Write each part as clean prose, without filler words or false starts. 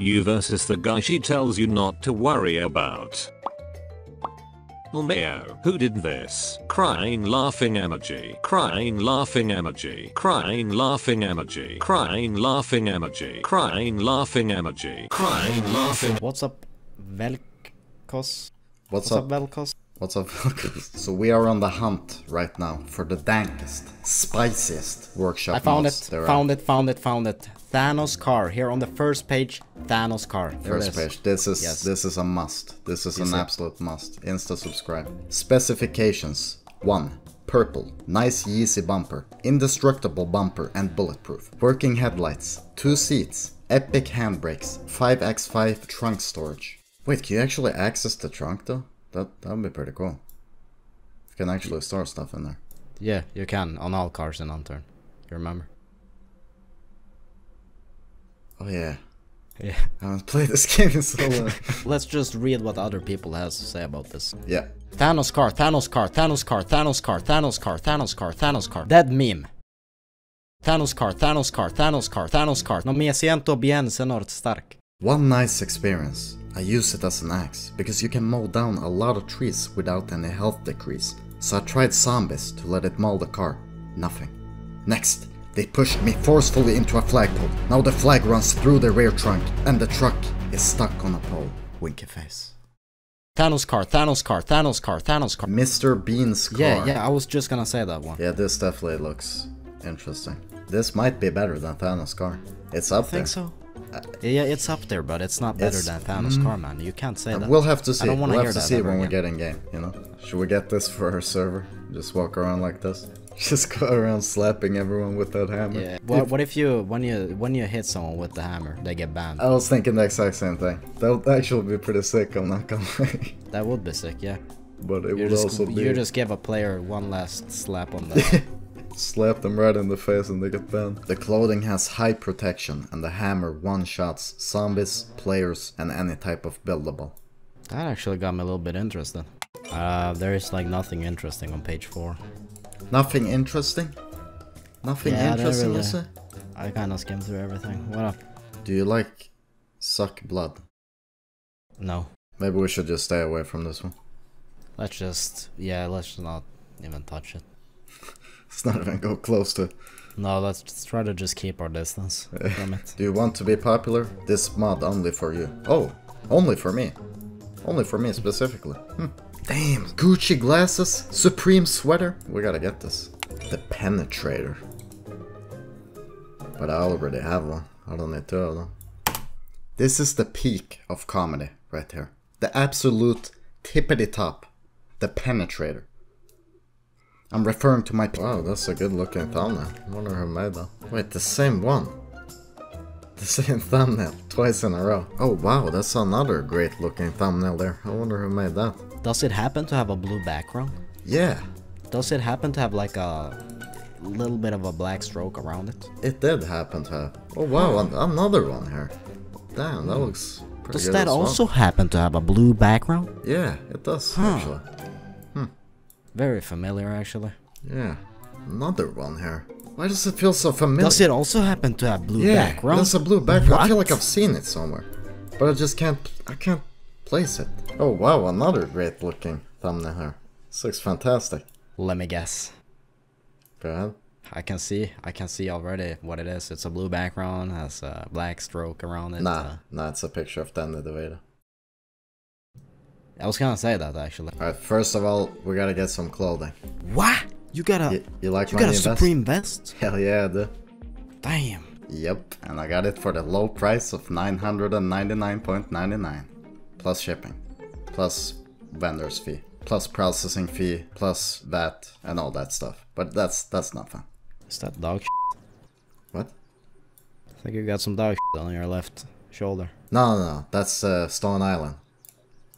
You versus the guy she tells you not to worry about. Lmao, who did this? Crying laughing emoji. Crying laughing emoji. Crying laughing emoji. Crying laughing emoji. Crying laughing emoji. Crying laughing. What's up, Velkos? What's up, Velkos? What's up, Velkos? So we are on the hunt right now for the dankest, spiciest workshop. I found it. Found it. Thanos car here on the first page. Thanos car. First page. This is a must. This is an absolute must. Insta subscribe. Specifications: 1. Purple. Nice Yeezy bumper. Indestructible bumper and bulletproof. Working headlights. 2 seats. Epic handbrakes. 5x5 trunk storage. Wait, can you actually access the trunk though? That would be pretty cool. You can actually store stuff in there. Yeah, you can on all cars in Unturned. You remember? Oh yeah. Yeah. I haven't played this game in so long. Let's just read what other people has to say about this. Yeah. Thanos car, Thanos car, Thanos car, Thanos car, Thanos car, Thanos car, Thanos car. Dead meme. Thanos car, Thanos car, Thanos car, Thanos car. No me siento bien, Señor Stark. One nice experience. I use it as an axe, because you can mow down a lot of trees without any health decrease. So I tried zombies to let it maul the car. Nothing. Next, they pushed me forcefully into a flagpole. Now the flag runs through the rear trunk, and the truck is stuck on a pole. Winky face. Thanos car, Thanos car, Thanos car, Thanos car. Mr. Bean's car. Yeah, I was just gonna say that one. Yeah, this definitely looks interesting. This might be better than Thanos car. It's up there. I think so. Yeah, it's up there, but it's not better than Thanos car, man. You can't say that. We'll have to see. We'll have to see when we get in game, you know? Should we get this for our server? Just walk around like this? Just go around slapping everyone with that hammer? Yeah. What if you, when you hit someone with the hammer, they get banned? I was thinking the exact same thing. That would actually be pretty sick, I'm not gonna lie. That would be sick, yeah. But it would also be... You just give a player one last slap on that. Slap them right in the face and they get banned. The clothing has high protection and the hammer one-shots zombies, players and any type of buildable. That actually got me a little bit interested. There is like nothing interesting on page 4. Nothing interesting? Nothing interesting, really, is it? I kinda skimmed through everything. What up? Do you like suck blood? No. Maybe we should just stay away from this one. Let's just not even touch it. Let's not even go close to it. No, let's try to just keep our distance from it. Do you want to be popular? This mod only for you. Oh, only for me. Only for me specifically. Damn, Gucci glasses, Supreme sweater. We gotta get this. The penetrator. But I already have one. I don't need two of them. This is the peak of comedy right here. The absolute tippity top. The penetrator. I'm referring to my... Wow, that's a good looking thumbnail. I wonder who made that. Wait, the same one. The same thumbnail, twice in a row. Oh wow, that's another great looking thumbnail there. I wonder who made that. Does it happen to have a blue background? Yeah. Does it happen to have like a little bit of a black stroke around it? It did happen to have. Oh wow, another one here. Damn, that looks pretty good as well. Does that also happen to have a blue background? Yeah, it does actually. Very familiar, actually. Yeah, another one here. Why does it feel so familiar? Does it also happen to have blue background? Yeah, that's a blue background. What? I feel like I've seen it somewhere, but I can't place it. Oh wow, another great looking thumbnail here. This looks fantastic. Let me guess. Go ahead. I can see already what it is. It's a blue background, has a black stroke around it. Nah, it's a picture of Tendid Aveda. I was gonna say that actually. Alright, first of all, we gotta get some clothing. What? You got a you got a Supreme vest? Hell yeah, I do. Damn. Yep, and I got it for the low price of 999.99. Plus shipping. Plus vendor's fee. Plus processing fee. Plus VAT and all that stuff. But that's nothing. Is that dog shit? What? I think you got some dog shit on your left shoulder. No, that's Stone Island.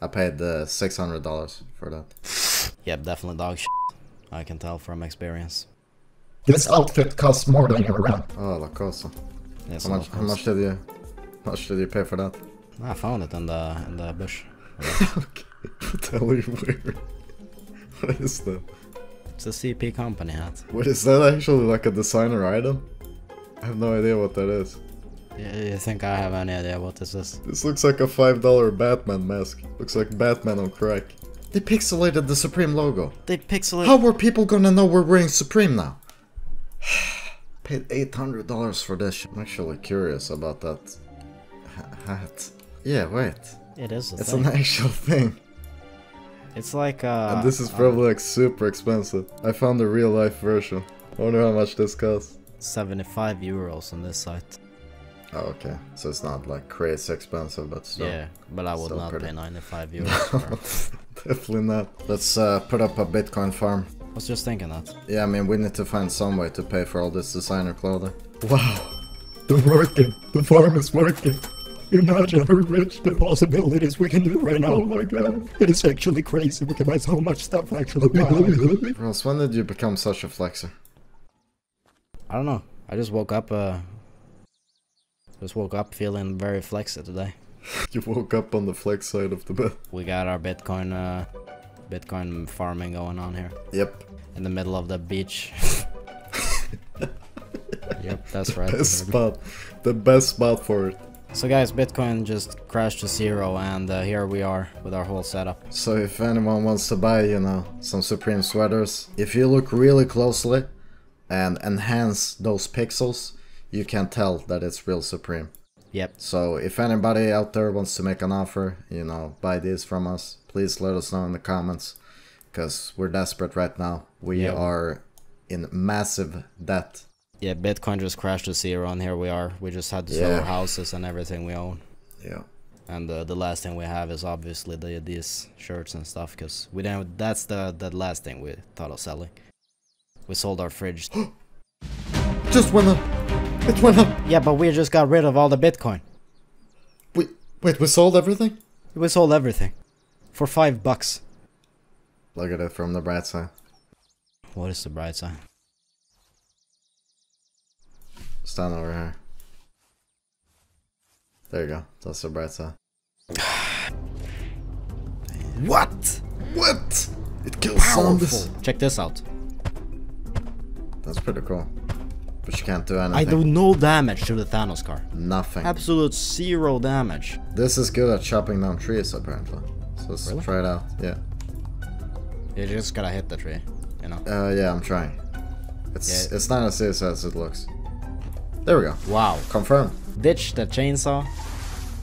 I paid the $600 for that. Yep, definitely dog shit. I can tell from experience. This outfit costs more than your rent. Oh, la cosa. Yes, how much did you pay for that? I found it in the bush. Okay, tell me where. What is that? It's a CP company hat. What is that actually, like a designer item? I have no idea what that is. You think I have any idea what this is? This looks like a $5 Batman mask. Looks like Batman on crack. They pixelated the Supreme logo. They pixelated... How were people gonna know we're wearing Supreme now? Paid $800 for this. I'm actually curious about that hat. Yeah, wait. It is a thing. It's an actual thing. It's like and this is probably like super expensive. I found a real life version. I wonder how much this costs. €75 on this site. Oh, okay. So it's not like crazy expensive, but still. Yeah, but I would not pay 95 euros. Definitely not. Let's put up a Bitcoin farm. I was just thinking that. Yeah, I mean, we need to find some way to pay for all this designer clothing. Wow. They're working. The farm is working. Imagine how rich the possibilities we can do right now. Oh my god. It is actually crazy. We can buy so much stuff actually. Wow. Roze, when did you become such a flexer? I don't know. I just woke up feeling very flexy today. You woke up on the flex side of the bed. We got our Bitcoin farming going on here. Yep. In the middle of the beach. Yep, that's right. The best spot for it. So guys, Bitcoin just crashed to zero, and here we are with our whole setup. So if anyone wants to buy, you know, some Supreme sweaters, if you look really closely and enhance those pixels, you can tell that it's real Supreme. Yep. So if anybody out there wants to make an offer, you know, buy these from us, please let us know in the comments, because we're desperate right now. We are in massive debt. Yeah, Bitcoin just crashed to zero, and here we are. We just had to sell our houses and everything we own. Yeah. And the last thing we have is obviously these shirts and stuff, because we didn't. That's the last thing we thought of selling. We sold our fridge. Just went up. It went up. Yeah, but we just got rid of all the Bitcoin. Wait, we sold everything? We sold everything for $5. Look at it from the bright side. What is the bright side? Stand over here. There you go. That's the bright side. What? What? It kills zombies. Check this out. That's pretty cool. But you can't do anything. I do no damage to the Thanos car. Nothing. Absolute zero damage. This is good at chopping down trees, apparently. So let's try it out. Yeah. You just gotta hit the tree, you know? Yeah, I'm trying. It's not as easy as it looks. There we go. Wow. Confirm. Ditch the chainsaw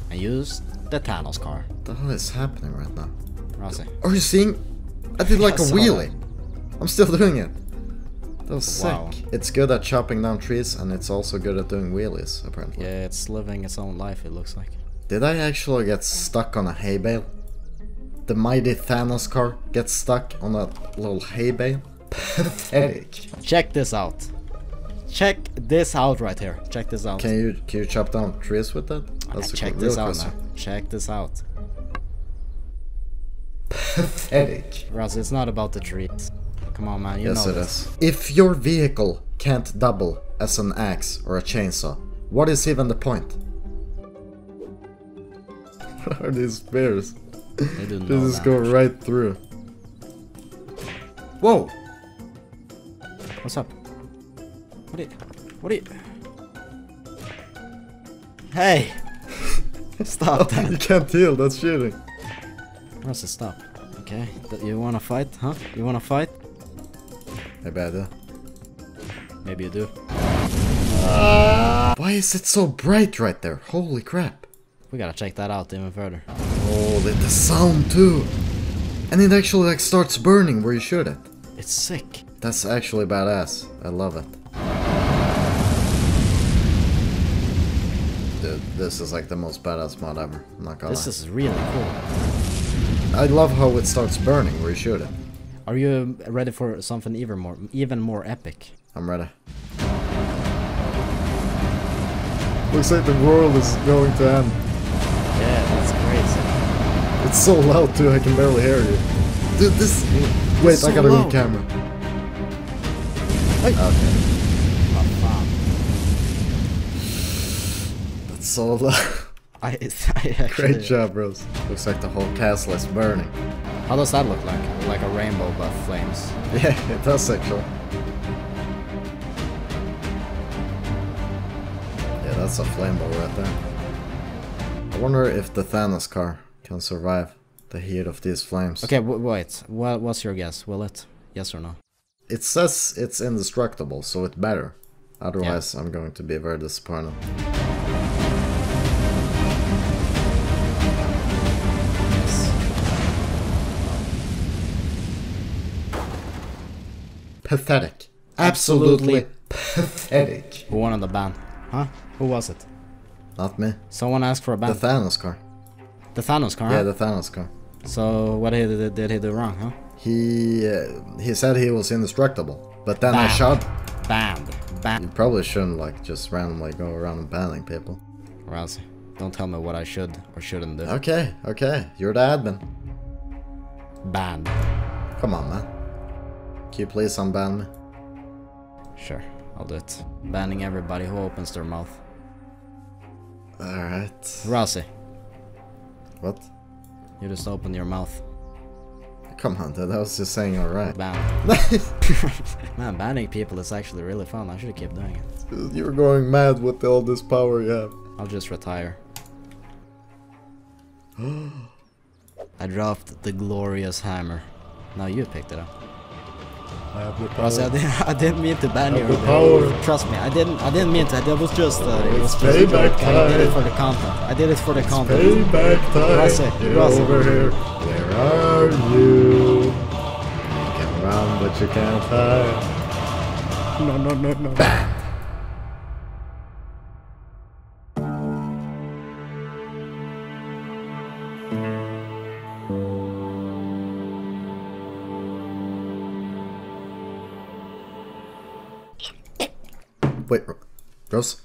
and use the Thanos car. What the hell is happening right now? Roze. Are you seeing? I did like a wheelie. I'm still doing it. That was sick. It's good at chopping down trees, and it's also good at doing wheelies, apparently. Yeah, it's living its own life, it looks like. Did I actually get stuck on a hay bale? The mighty Thanos car gets stuck on a little hay bale? Pathetic. Check this out. Check this out right here. Check this out. Can you chop down trees with that? That's check this out now. Check this out. Pathetic. Roze, it's not about the trees. Come on, man. You know this. It is. If your vehicle can't double as an axe or a chainsaw, what is even the point? What are these bears? They do no damage. Just go right through. Whoa! What's up? What are you? Hey! Stop that. You can't heal, that's cheating. Roze, stop. Okay, you wanna fight, huh? You wanna fight? Maybe I do. Maybe you do. Why is it so bright right there? Holy crap. We gotta check that out even further. Oh, the sound too! And it actually like starts burning where you shoot it. It's sick. That's actually badass. I love it. Dude, this is like the most badass mod ever. I'm not gonna lie. This is really cool. I love how it starts burning where you shoot it. Are you ready for something even more epic? I'm ready. Looks like the world is going to end. Yeah, that's crazy. It's so loud too, I can barely hear you. Dude, this... Wait, so I got a new camera. Hey. Okay. So I great job, Roze. Looks like the whole castle is burning. How does that look like? Like a rainbow but flames. Yeah, it does actually. Yeah, that's a flambo right there. I wonder if the Thanos car can survive the heat of these flames. Okay, wait. What's your guess? Will it? Yes or no? It says it's indestructible, so it better. Otherwise, yeah. I'm going to be very disappointed. Pathetic. Absolutely pathetic. Who wanted the ban? Huh? Who was it? Not me. Someone asked for a ban. The Thanos car. The Thanos car? Yeah, the Thanos car. So what did he do wrong, huh? He said he was indestructible, but then I shot. Banned. Banned. You probably shouldn't like just randomly go around and banning people. Roze, don't tell me what I should or shouldn't do. Okay, okay, you're the admin. Banned. Come on, man. Can you please unban me? Sure, I'll do it. Banning everybody who opens their mouth. Alright. Roze. What? You just opened your mouth. Come on, dude, I was just saying alright. Ban. Man, banning people is actually really fun. I should keep doing it. You're going mad with all this power you have. I'll just retire. I dropped the glorious hammer. Now you picked it up. I have the power. Roze, I didn't mean to ban you. I have the power. Trust me, I didn't mean to. That was just I did it for the content. Payback time. Roze. Over here. Where are you? You can run, but you can't hide. No. Bam. Wait, Roze?